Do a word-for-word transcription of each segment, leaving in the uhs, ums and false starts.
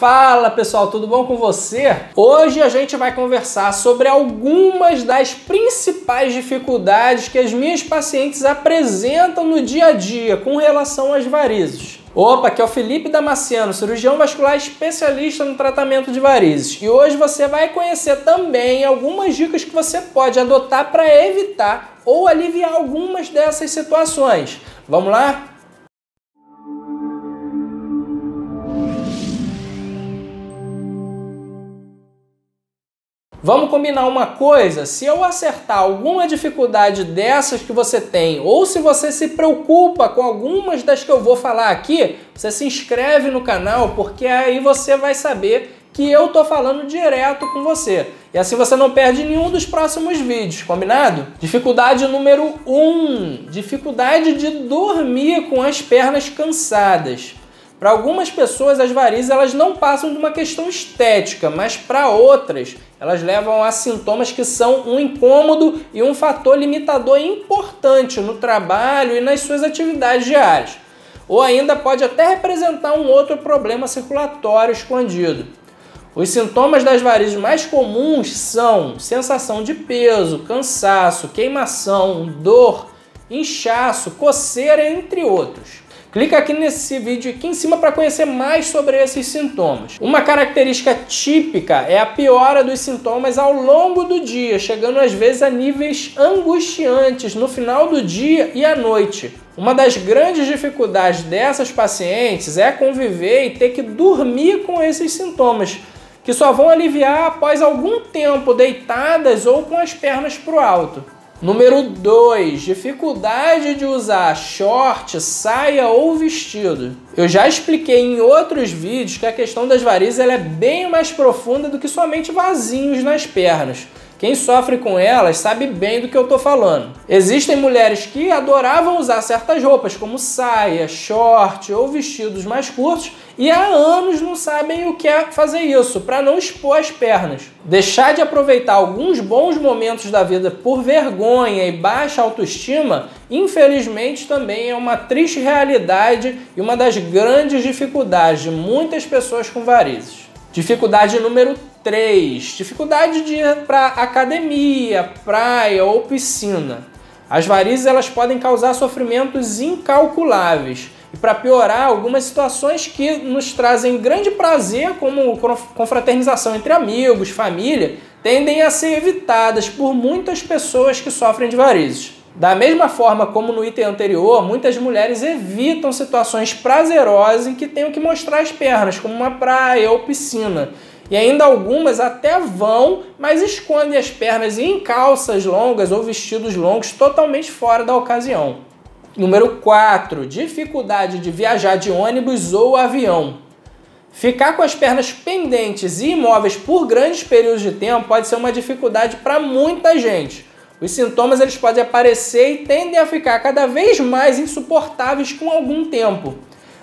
Fala pessoal, tudo bom com você? Hoje a gente vai conversar sobre algumas das principais dificuldades que as minhas pacientes apresentam no dia a dia com relação às varizes. Opa, aqui é o Felipe Damasceno, cirurgião vascular especialista no tratamento de varizes. E hoje você vai conhecer também algumas dicas que você pode adotar para evitar ou aliviar algumas dessas situações. Vamos lá? Vamos combinar uma coisa? Se eu acertar alguma dificuldade dessas que você tem, ou se você se preocupa com algumas das que eu vou falar aqui, você se inscreve no canal, porque aí você vai saber que eu tô falando direto com você. E assim você não perde nenhum dos próximos vídeos, combinado? Dificuldade número um, dificuldade de dormir com as pernas cansadas. Para algumas pessoas, as varizes elas não passam de uma questão estética, mas para outras, elas levam a sintomas que são um incômodo e um fator limitador importante no trabalho e nas suas atividades diárias. Ou ainda pode até representar um outro problema circulatório escondido. Os sintomas das varizes mais comuns são sensação de peso, cansaço, queimação, dor, inchaço, coceira, entre outros. Clica aqui nesse vídeo aqui em cima para conhecer mais sobre esses sintomas. Uma característica típica é a piora dos sintomas ao longo do dia, chegando às vezes a níveis angustiantes no final do dia e à noite. Uma das grandes dificuldades dessas pacientes é conviver e ter que dormir com esses sintomas, que só vão aliviar após algum tempo deitadas ou com as pernas para o alto. Número dois, dificuldade de usar short, saia ou vestido. Eu já expliquei em outros vídeos que a questão das varizes ela é bem mais profunda do que somente vasinhos nas pernas. Quem sofre com elas sabe bem do que eu tô falando. Existem mulheres que adoravam usar certas roupas, como saia, short ou vestidos mais curtos, e há anos não sabem o que é fazer isso, para não expor as pernas. Deixar de aproveitar alguns bons momentos da vida por vergonha e baixa autoestima, infelizmente também é uma triste realidade e uma das grandes dificuldades de muitas pessoas com varizes. Dificuldade número três. Dificuldade de ir para academia, praia ou piscina. As varizes elas podem causar sofrimentos incalculáveis. E para piorar, algumas situações que nos trazem grande prazer, como confraternização entre amigos, família, tendem a ser evitadas por muitas pessoas que sofrem de varizes. Da mesma forma como no item anterior, muitas mulheres evitam situações prazerosas em que tenham que mostrar as pernas, como uma praia ou piscina. E ainda algumas até vão, mas escondem as pernas em calças longas ou vestidos longos totalmente fora da ocasião. Número quatro. Dificuldade de viajar de ônibus ou avião. Ficar com as pernas pendentes e imóveis por grandes períodos de tempo pode ser uma dificuldade para muita gente. Os sintomas eles podem aparecer e tendem a ficar cada vez mais insuportáveis com algum tempo.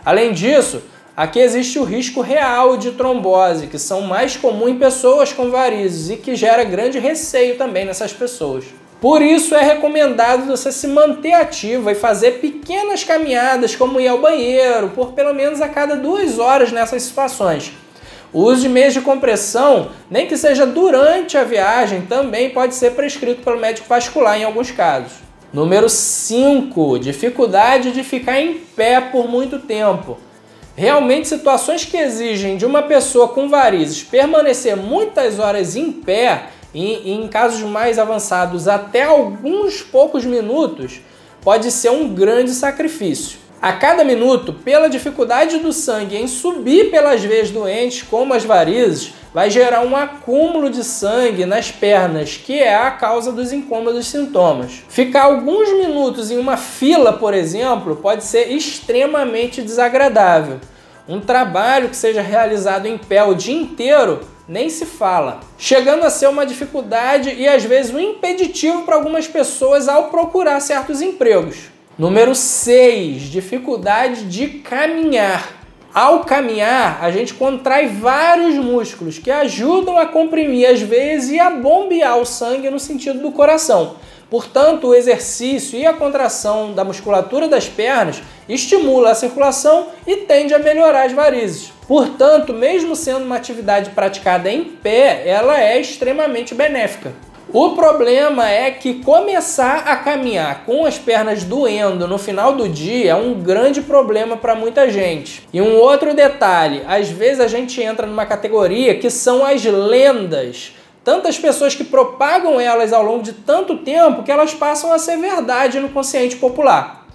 Além disso, aqui existe o risco real de trombose, que são mais comuns em pessoas com varizes e que gera grande receio também nessas pessoas. Por isso é recomendado você se manter ativa e fazer pequenas caminhadas, como ir ao banheiro, por pelo menos a cada duas horas nessas situações. O uso de meias de compressão, nem que seja durante a viagem, também pode ser prescrito pelo médico vascular em alguns casos. Número cinco. Dificuldade de ficar em pé por muito tempo. Realmente, situações que exigem de uma pessoa com varizes permanecer muitas horas em pé, e em casos mais avançados até alguns poucos minutos, pode ser um grande sacrifício. A cada minuto, pela dificuldade do sangue em subir pelas veias doentes, como as varizes, vai gerar um acúmulo de sangue nas pernas, que é a causa dos incômodos sintomas. Ficar alguns minutos em uma fila, por exemplo, pode ser extremamente desagradável. Um trabalho que seja realizado em pé o dia inteiro nem se fala, chegando a ser uma dificuldade e às vezes um impeditivo para algumas pessoas ao procurar certos empregos. Número seis. Dificuldade de caminhar. Ao caminhar, a gente contrai vários músculos que ajudam a comprimir as veias e a bombear o sangue no sentido do coração. Portanto, o exercício e a contração da musculatura das pernas estimula a circulação e tende a melhorar as varizes. Portanto, mesmo sendo uma atividade praticada em pé, ela é extremamente benéfica. O problema é que começar a caminhar com as pernas doendo no final do dia é um grande problema para muita gente. E um outro detalhe, às vezes a gente entra numa categoria que são as lendas. Tantas pessoas que propagam elas ao longo de tanto tempo que elas passam a ser verdade no consciente popular.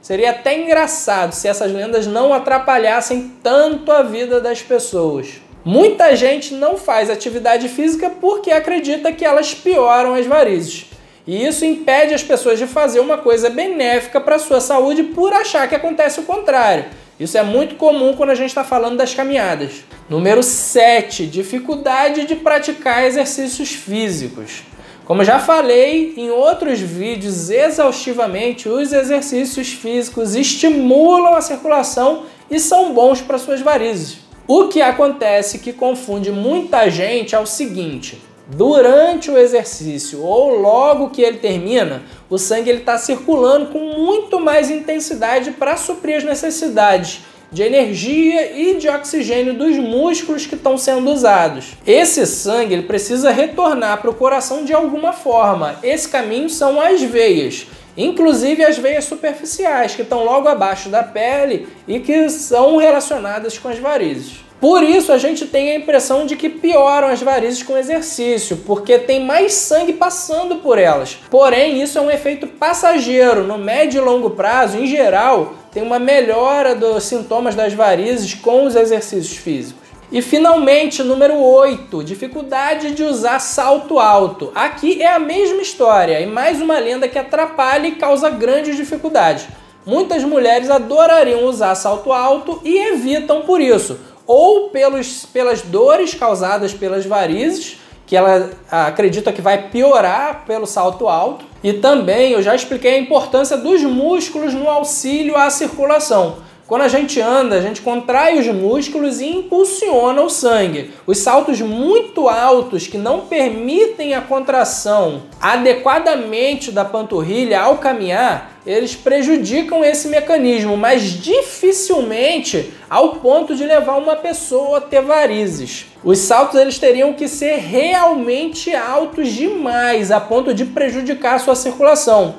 Seria até engraçado se essas lendas não atrapalhassem tanto a vida das pessoas. Muita gente não faz atividade física porque acredita que elas pioram as varizes. E isso impede as pessoas de fazer uma coisa benéfica para a sua saúde por achar que acontece o contrário. Isso é muito comum quando a gente está falando das caminhadas. Número sete. Dificuldade de praticar exercícios físicos. Como eu já falei em outros vídeos exaustivamente, os exercícios físicos estimulam a circulação e são bons para suas varizes. O que acontece que confunde muita gente é o seguinte: durante o exercício ou logo que ele termina, o sangue está circulando com muito mais intensidade para suprir as necessidades de energia e de oxigênio dos músculos que estão sendo usados. Esse sangue ele precisa retornar para o coração de alguma forma. Esse caminho são as veias, inclusive as veias superficiais, que estão logo abaixo da pele e que são relacionadas com as varizes. Por isso, a gente tem a impressão de que pioram as varizes com exercício, porque tem mais sangue passando por elas. Porém, isso é um efeito passageiro. No médio e longo prazo, em geral, tem uma melhora dos sintomas das varizes com os exercícios físicos. E, finalmente, número oito, dificuldade de usar salto alto. Aqui é a mesma história e mais uma lenda que atrapalha e causa grandes dificuldades. Muitas mulheres adorariam usar salto alto e evitam por isso, ou pelos, pelas dores causadas pelas varizes, que ela acredita que vai piorar pelo salto alto. E também eu já expliquei a importância dos músculos no auxílio à circulação. Quando a gente anda, a gente contrai os músculos e impulsiona o sangue. Os saltos muito altos que não permitem a contração adequadamente da panturrilha ao caminhar, eles prejudicam esse mecanismo, mas dificilmente ao ponto de levar uma pessoa a ter varizes. Os saltos eles teriam que ser realmente altos demais, a ponto de prejudicar a sua circulação.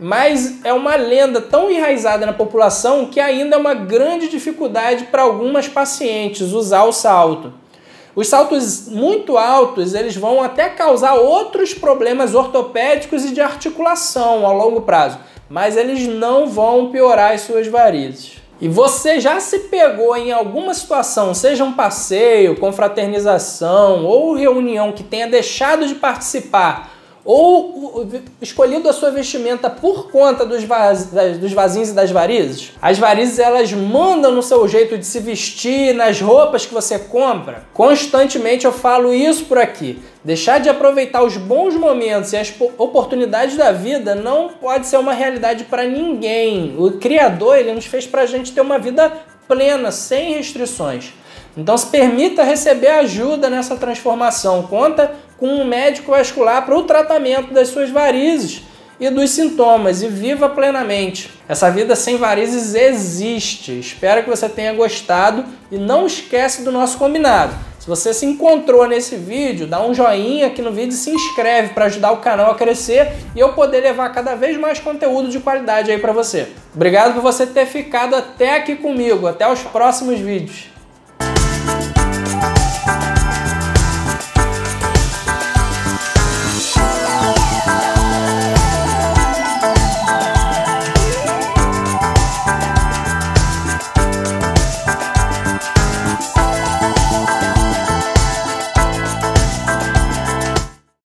Mas é uma lenda tão enraizada na população que ainda é uma grande dificuldade para algumas pacientes usar o salto. Os saltos muito altos eles vão até causar outros problemas ortopédicos e de articulação a longo prazo, mas eles não vão piorar as suas varizes. E você já se pegou em alguma situação, seja um passeio, confraternização ou reunião, que tenha deixado de participar ou escolhido a sua vestimenta por conta dos, vaz... dos vasinhos e das varizes? As varizes, elas mandam no seu jeito de se vestir, nas roupas que você compra. Constantemente eu falo isso por aqui. Deixar de aproveitar os bons momentos e as oportunidades da vida não pode ser uma realidade para ninguém. O Criador, ele nos fez para a gente ter uma vida plena, sem restrições. Então se permita receber ajuda nessa transformação. Conta com um médico vascular para o tratamento das suas varizes e dos sintomas e viva plenamente. Essa vida sem varizes existe. Espero que você tenha gostado e não esquece do nosso combinado. Se você se encontrou nesse vídeo, dá um joinha aqui no vídeo e se inscreve para ajudar o canal a crescer e eu poder levar cada vez mais conteúdo de qualidade aí para você. Obrigado por você ter ficado até aqui comigo. Até os próximos vídeos.